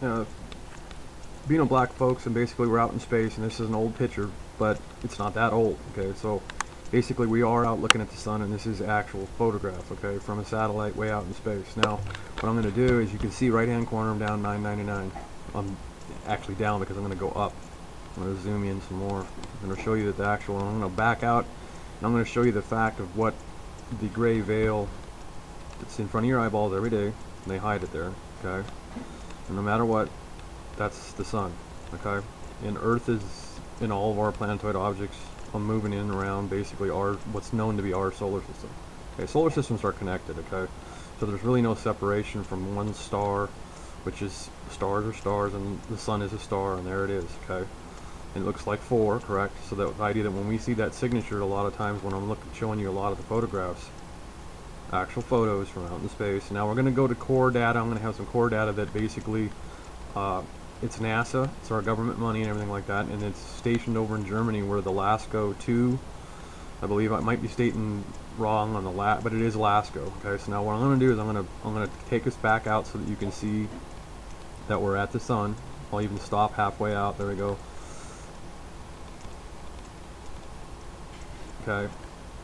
Beano Black, folks, and basically we're out in space, and this is an old picture, but it's not that old, okay? So basically we are out looking at the sun, and this is actual photograph, okay, from a satellite way out in space. Now what I'm going to do is, you can see right hand corner I'm down 999. I'm actually down because I'm going to go up. I'm going to zoom in some more. I'm going to show you that the actual, I'm going to back out, and I'm going to show you the fact of what the gray veil that's in front of your eyeballs every day, and they hide it there, okay? And no matter what, that's the sun, okay? And Earth is, in all of our planetoid objects, moving in and around basically our, what's known to be our solar system. Okay, solar systems are connected, okay? So there's really no separation from one star, which is, stars are stars, and the sun is a star, and there it is, okay? And it looks like four, correct? So that the idea that when we see that signature, a lot of times when I'm showing you a lot of the photographs, actual photos from out in space. Now we're going to go to core data. I'm going to have some core data that basically, it's NASA, it's our government money and everything like that, and it's stationed over in Germany where the Lasco 2, I believe, I might be stating wrong on the but it is Lasco. Okay, so now what I'm going to do is I'm going to take us back out so that you can see that we're at the sun. I'll even stop halfway out. There we go. Okay,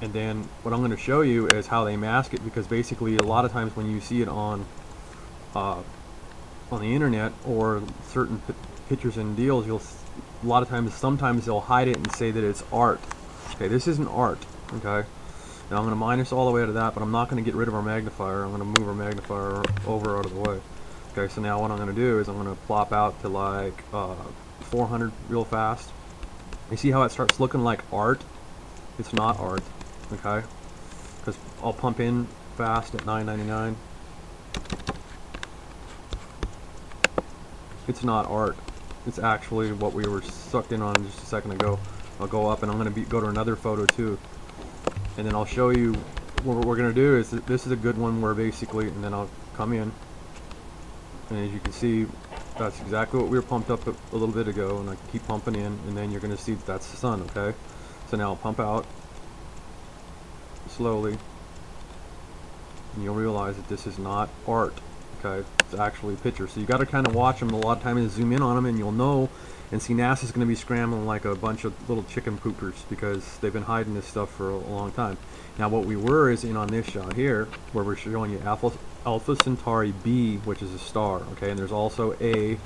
and then what I'm going to show you is how they mask it, because basically a lot of times when you see it on the internet or certain pictures and deals, you'll a lot of times, sometimes they'll hide it and say that it's art. Okay, this isn't art, okay? Now I'm going to minus all the way to that, but I'm not going to get rid of our magnifier. I'm going to move our magnifier over out of the way. Okay, so now what I'm going to do is I'm going to plop out to like 400 real fast. You see how it starts looking like art? It's not art, okay? Because I'll pump in fast at 999. It's not art. It's actually what we were sucked in on just a second ago. I'll go up, and I'm going to go to another photo too, and then I'll show you what we're going to do. Is this is a good one where basically, and then I'll come in, and as you can see, that's exactly what we were pumped up a little bit ago, and I keep pumping in, and then you're going to see that that's the sun. Okay, so now I'll pump out slowly, and you'll realize that this is not art. Okay, it's actually a picture. So you got to kind of watch them a lot of times and zoom in on them, and you'll know and see NASA's going to be scrambling like a bunch of little chicken poopers, because they've been hiding this stuff for a long time. Now what we were is in on this shot here where we're showing you Alpha Centauri B, which is a star, okay, and there's also A, and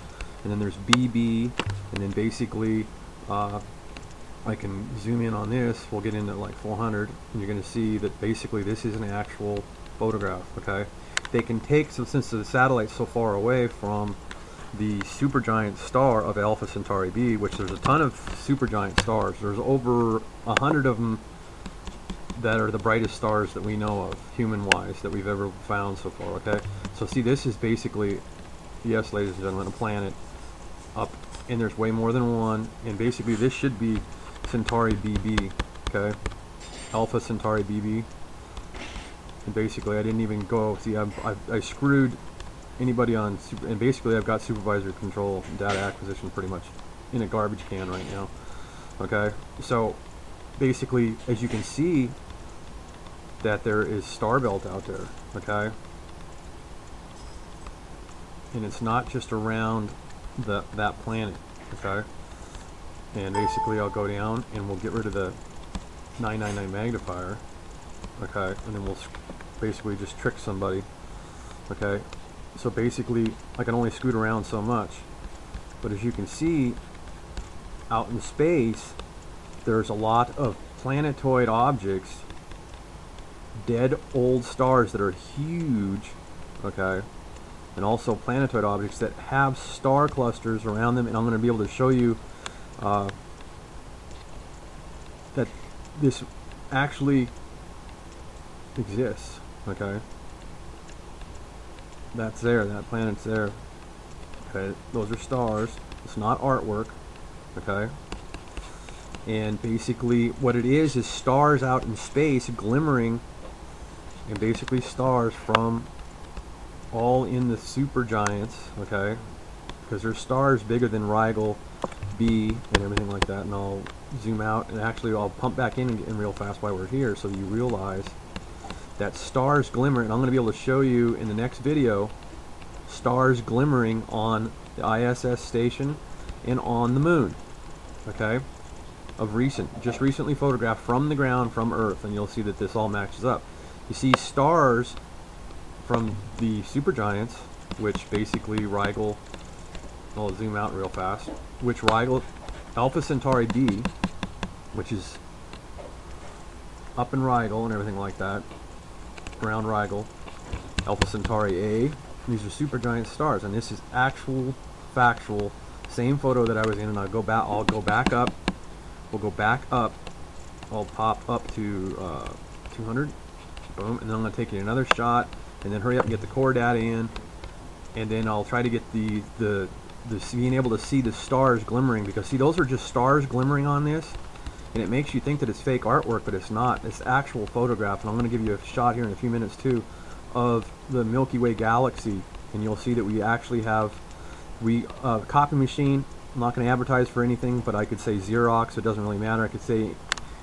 then there's BB, and then basically I can zoom in on this. We'll get into like 400, and you're going to see that basically this is an actual photograph, okay? They can take, so since the satellite's so far away from the supergiant star of Alpha Centauri B, which there's a ton of supergiant stars. There's over 100 of them that are the brightest stars that we know of, human-wise, that we've ever found so far, okay? So see, this is basically, yes, ladies and gentlemen, a planet up, and there's way more than one, and basically this should be Centauri BB, okay? Alpha Centauri BB. And basically I didn't even go, see, I screwed anybody on, and basically I've got supervisor control data acquisition pretty much in a garbage can right now, okay? So basically, as you can see, that there is star belt out there, okay? And it's not just around that planet, okay? And basically I'll go down, and we'll get rid of the 999 magnifier, okay? And then we'll basically just trick somebody, okay? So basically I can only scoot around so much, but as you can see out in space, there's a lot of planetoid objects, dead old stars that are huge, okay, and also planetoid objects that have star clusters around them, and I'm going to be able to show you that this actually exists, okay? That's there, that planet's there, okay? Those are stars. It's not artwork, okay? And basically what it is stars out in space glimmering, and basically stars from all in the supergiants, okay? Because there's stars bigger than Rigel B and everything like that, and I'll zoom out, and actually I'll pump back in and get in real fast while we're here so you realize that stars glimmer, and I'm going to be able to show you in the next video stars glimmering on the ISS station and on the moon, okay, just recently photographed from the ground from Earth, and you'll see that this all matches up. You see stars from the supergiants, which basically Rigel, I'll zoom out real fast, which Rigel, Alpha Centauri B, which is up in Rigel and everything like that, around Rigel, Alpha Centauri A, these are supergiant stars, and this is actual, factual, same photo that I was in, and I'll go back up, we'll go back up, I'll pop up to 200, boom, and then I'm going to take you another shot, and then hurry up and get the core data in, and then I'll try to get the being able to see the stars glimmering, because see, those are just stars glimmering on this, and it makes you think that it's fake artwork, but it's not, it's actual photograph, and I'm going to give you a shot here in a few minutes too of the Milky Way galaxy, and you'll see that we actually have, copy machine, I'm not going to advertise for anything, but I could say Xerox, it doesn't really matter, I could say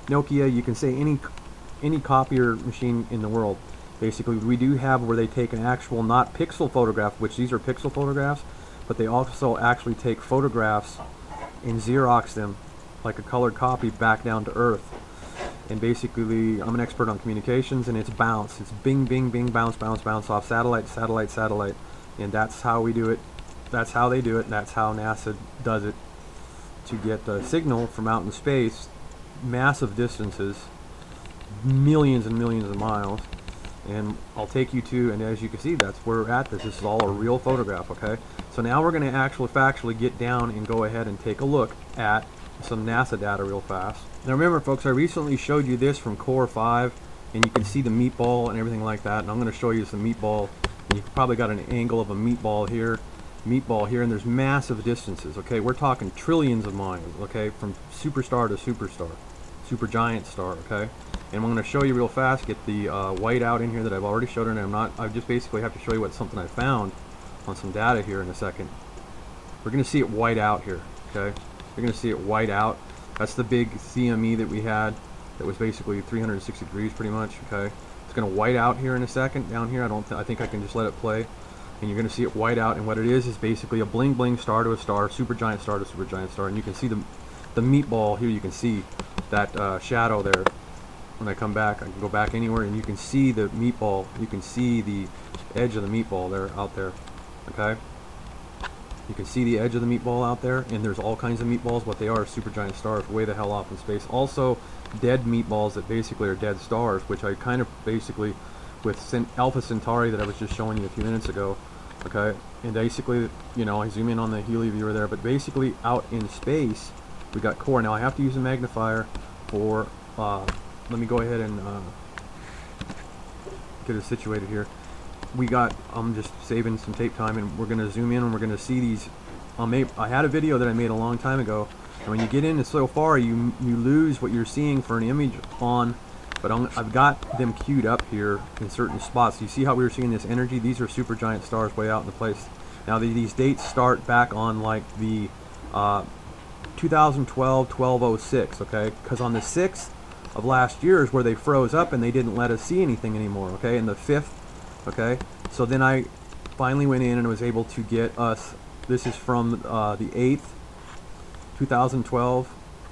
Nokia, you can say any copier machine in the world. Basically, we do have where they take an actual, not pixel photograph, which these are pixel photographs, but they also actually take photographs and Xerox them like a colored copy back down to Earth. And basically, I'm an expert on communications, and it's bounce. It's bing, bing, bing, bounce, bounce, bounce off satellite, satellite, satellite. And that's how we do it. That's how they do it. And that's how NASA does it to get the signal from out in space, massive distances, millions and millions of miles. And I'll take you to, and as you can see, that's where we're at. This is all a real photograph, okay? So now we're going to actually factually get down and go ahead and take a look at some NASA data real fast. Now remember, folks, I recently showed you this from Core 5, and you can see the meatball and everything like that, and I'm going to show you some meatball. You've probably got an angle of a meatball here, and there's massive distances, okay? We're talking trillions of miles, okay, from superstar to superstar, supergiant star, okay? And I'm going to show you real fast, get the white out in here that I've already showed, and I just basically have to show you what something I found on some data here in a second. We're going to see it white out here, okay? You're going to see it white out. That's the big CME that we had that was basically 360 degrees pretty much, okay? It's going to white out here in a second down here. I think I can just let it play, and you're going to see it white out, and what it is basically a bling bling star to a star, supergiant star to supergiant star, and you can see the meatball here. You can see that shadow there. When I come back, I can go back anywhere, and you can see the meatball. You can see the edge of the meatball there out there, okay? You can see the edge of the meatball out there, and there's all kinds of meatballs. What they are, supergiant stars way the hell off in space. Also, dead meatballs that basically are dead stars, which I kind of basically, with Alpha Centauri that I was just showing you a few minutes ago, okay? And basically, you know, I zoom in on the Helio viewer there, but basically out in space, we got core. Now I have to use a magnifier for, let me go ahead and get it situated here. We got, I'm just saving some tape time, and we're going to zoom in, and we're going to see these. I had a video that I made a long time ago, and when you get in so far, you lose what you're seeing for an image on, but I've got them queued up here in certain spots. You see how we were seeing this energy? These are supergiant stars way out in the place. Now these dates start back on like the 2012, 1206, okay? Because on the 6th of last year is where they froze up and they didn't let us see anything anymore, okay? And the 5th, okay, so then I finally went in and was able to get us, this is from the 8th, 2012,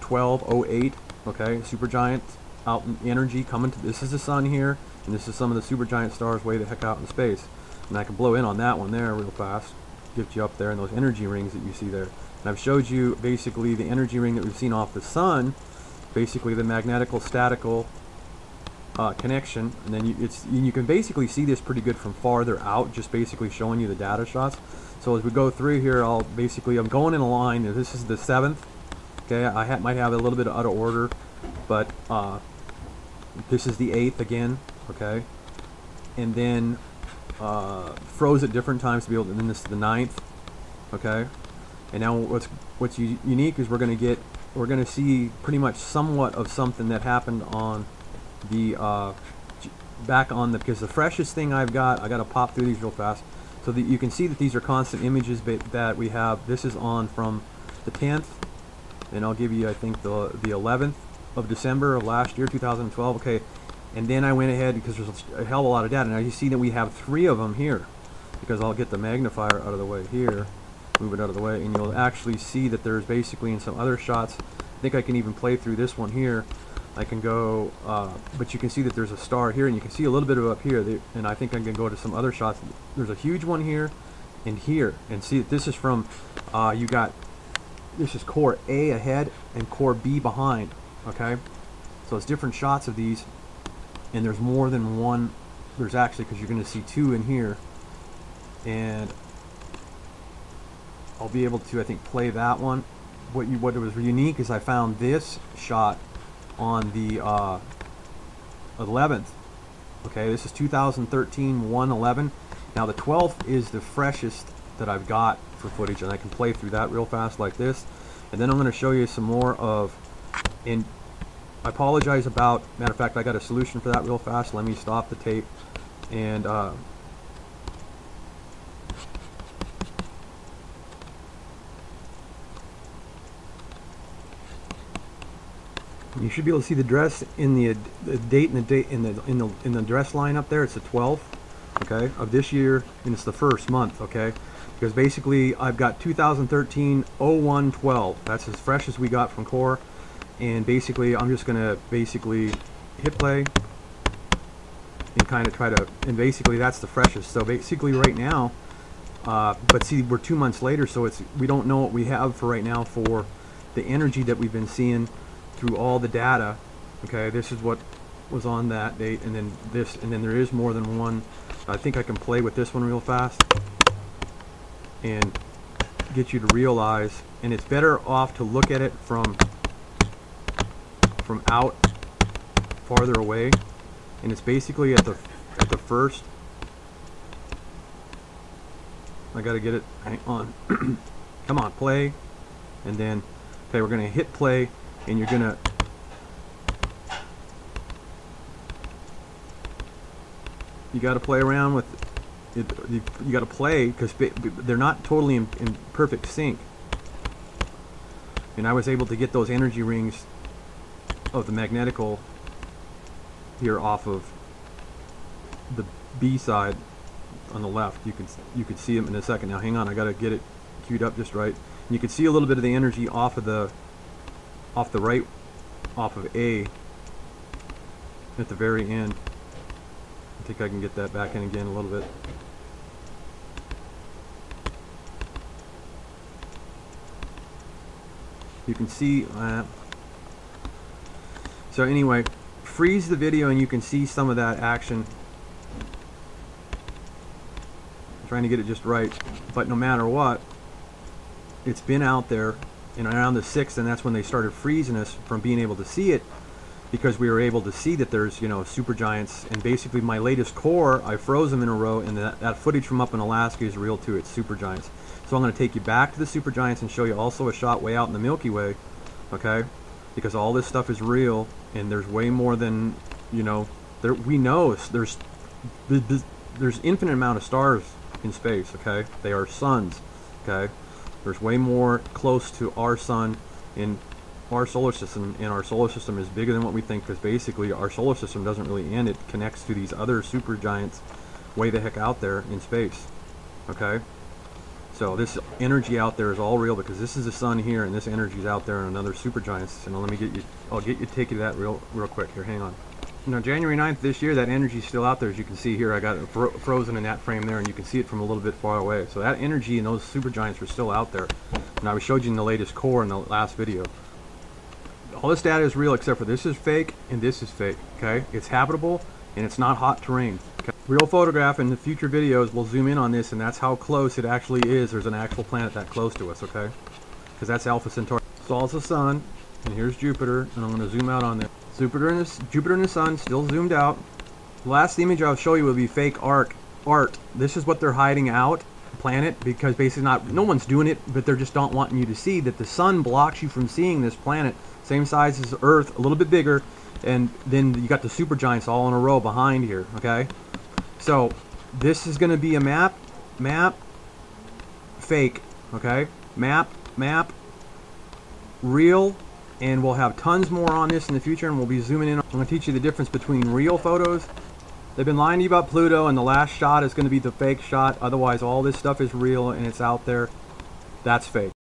1208, okay, supergiant out in energy coming to, this is the sun here, and this is some of the supergiant stars way the heck out in space, and I can blow in on that one there real fast, get you up there, and those energy rings that you see there, and I've showed you basically the energy ring that we've seen off the sun, basically the magnetical, statical, connection, and then you can basically see this pretty good from farther out, just basically showing you the data shots. So as we go through here, I'm going in a line. This is the 7th. Okay, might have a little bit out of order, but this is the 8th again. Okay, and then froze at different times to be able to. And then this is the 9th. Okay, and now what's unique is we're going to see pretty much somewhat of something that happened on the because the freshest thing I gotta pop through these real fast so that you can see that these are constant images that we have. This is on from the 10th, and I'll give you I think the 11th of December of last year, 2012, okay? And then I went ahead because there's a hell of a lot of data, and now you see that we have 3 of them here, because I'll get the magnifier out of the way here, move it out of the way, and you'll actually see that there's basically in some other shots, I think I can even play through this one here, I can go, but you can see that there's a star here, and you can see a little bit of up here, and I think I can go to some other shots. There's a huge one here, and see that this is from, you got, this is Core A ahead and Core B behind, okay? So it's different shots of these, and there's more than one, there's actually, because you're going to see two in here, and I'll be able to, I think, play that one. What was unique is I found this shot on the 11th. Okay, this is 2013 1/11. Now the 12th is the freshest that I've got for footage, and I can play through that real fast like this. And then I'm going to show you some more of, and I apologize about, matter of fact, I got a solution for that real fast. Let me stop the tape and you should be able to see the dress in the date and the date in the dress line up there. It's the 12th, okay, of this year, and it's the first month, okay, because basically I've got 2013-01-12. That's as fresh as we got from Core, and basically I'm just gonna basically hit play and kind of try to, and basically that's the freshest. So basically right now, but see, we're 2 months later, so it's, we don't know what we have for right now for the energy that we've been seeing through all the data. Okay, this is what was on that date, and then this, and then there is more than one. I think I can play with this one real fast and get you to realize, and it's better off to look at it from out farther away, and it's basically at the first, I gotta get it, hang on, come on, play, and then, okay, we're gonna hit play, and you're gonna, you got to play around with it, you got to play, because they're not totally in perfect sync, and I was able to get those energy rings of the magnetical here off of the B side on the left. You could see them in a second. Now hang on, I got to get it queued up just right, and you can see a little bit of the energy off of the right, off of A at the very end. I think I can get that back in again a little bit. You can see that. So anyway, freeze the video and you can see some of that action. I'm trying to get it just right, but no matter what, it's been out there. And around the 6th, and that's when they started freezing us from being able to see it, because we were able to see that there's, you know, supergiants, and basically my latest Core, I froze them in a row, and that footage from up in Alaska is real too. It's supergiants. So I'm going to take you back to the supergiants and show you also a shot way out in the Milky Way, okay? Because all this stuff is real, and there's way more than, you know, there, we know there's infinite amount of stars in space, okay? They are suns, okay? There's way more close to our sun in our solar system, and our solar system is bigger than what we think, because basically our solar system doesn't really end. It connects to these other supergiants way the heck out there in space, okay? So this energy out there is all real, because this is the sun here, and this energy is out there in another supergiant. And let me get you, I'll get you, take you to that real quick here, hang on. Now January 9th this year, that energy is still out there, as you can see here. I got it frozen in that frame there, and you can see it from a little bit far away. So that energy and those supergiants were still out there. And I showed you in the latest Core in the last video. All this data is real, except for this is fake and this is fake, okay? It's habitable and it's not hot terrain. Okay? Real photograph, and in the future videos we'll zoom in on this, and that's how close it actually is. There's an actual planet that close to us, okay? Because that's Alpha Centauri. So it's the sun, and here's Jupiter, and I'm going to zoom out on this. Jupiter and the sun still zoomed out. The last image I'll show you will be fake art. This is what they're hiding out, planet, because basically no one's doing it, but they're just not wanting you to see that the sun blocks you from seeing this planet, same size as Earth, a little bit bigger, and then you got the supergiants all in a row behind here, okay? So this is going to be a map, fake, okay? Map, real. And we'll have tons more on this in the future, and we'll be zooming in. I'm going to teach you the difference between real photos They've been lying to you about Pluto, and the last shot is going to be the fake shot. Otherwise, all this stuff is real, and it's out there. That's fake.